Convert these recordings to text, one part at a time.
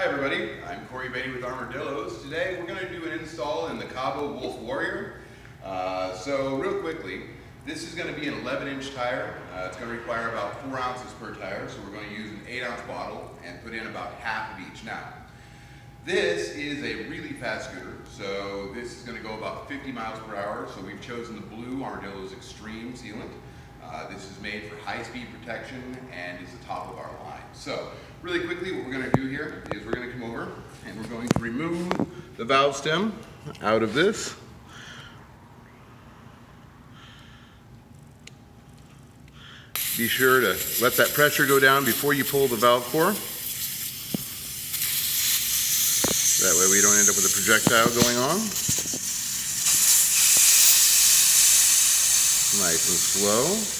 Hi everybody, I'm Corey Bailey with Armor-Dilloz. Today we're going to do an install in the Kaabo Wolf Warrior. So real quickly, this is going to be an 11-inch tire. It's going to require about 4 ounces per tire, so we're going to use an 8-ounce bottle and put in about half of each. Now, this is a really fast scooter, so this is going to go about 50 miles per hour, so we've chosen the blue Armor-Dilloz Extreme sealant. This is made for high-speed protection and is the top of our line. So, really quickly, what we're going to do here is we're going to come over and we're going to remove the valve stem out of this. Be sure to let that pressure go down before you pull the valve core. That way we don't end up with a projectile going on. Nice and slow.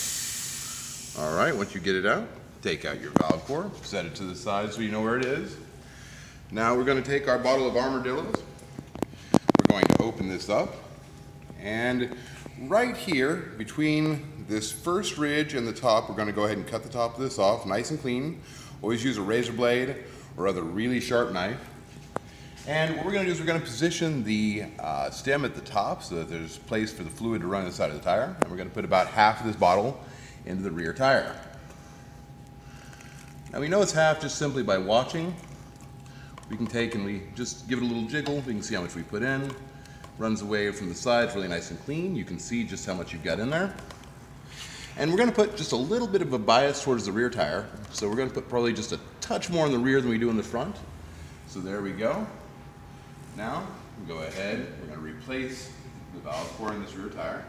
All right, once you get it out, take out your valve core, set it to the side so you know where it is. Now we're going to take our bottle of Armor-Dilloz. We're going to open this up, and right here between this first ridge and the top, we're going to go ahead and cut the top of this off nice and clean. Always use a razor blade or other really sharp knife. And what we're going to do is we're going to position the stem at the top so that there's place for the fluid to run inside of the tire. And we're going to put about half of this bottle into the rear tire. Now we know it's half just simply by watching. We can take and we just give it a little jiggle. We can see how much we put in. Runs away from the sides really nice and clean. You can see just how much you've got in there. And we're going to put just a little bit of a bias towards the rear tire. So we're going to put probably just a touch more in the rear than we do in the front. So there we go. Now, we'll go ahead, we're going to replace the valve core in this rear tire.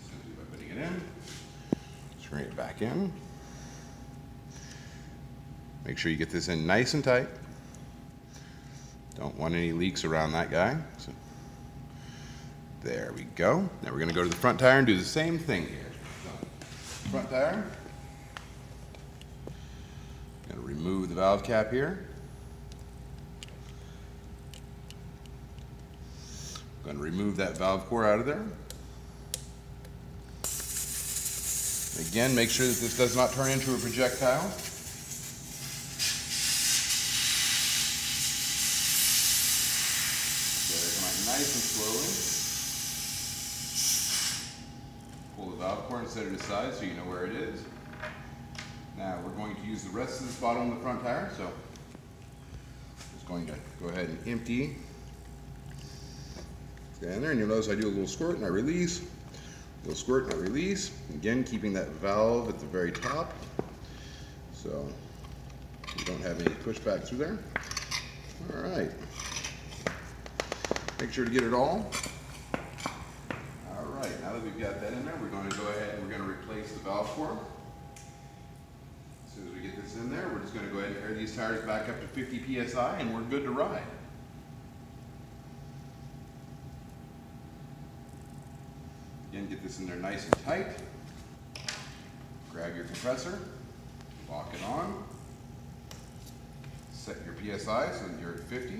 Simply by putting it in, bring it back in. Make sure you get this in nice and tight. Don't want any leaks around that guy. So, there we go. Now we're going to go to the front tire and do the same thing here. So, front tire. I'm going to remove the valve cap here. I'm going to remove that valve core out of there. Again, make sure that this does not turn into a projectile. They're coming out nice and slowly. Pull the valve core and set it aside so you know where it is. Now we're going to use the rest of this bottle on the front tire, so I'm just going to go ahead and empty down there, and you'll notice I do a little squirt and I release, a little squirt and I release, again keeping that valve at the very top so you don't have any pushback through there. All right, make sure to get it all. All right, now that we've got that in there, we're going to go ahead and we're going to replace the valve core. As soon as we get this in there, we're just going to go ahead and air these tires back up to 50 psi and we're good to ride. Again, get this in there nice and tight. Grab your compressor, lock it on, set your PSI so that you're at 50.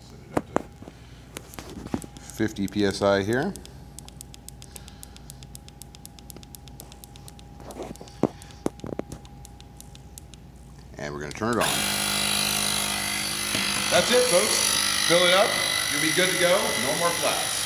Set it up to 50 PSI here. And we're going to turn it on. That's it, folks. Fill it up. You'll be good to go. No more flaps.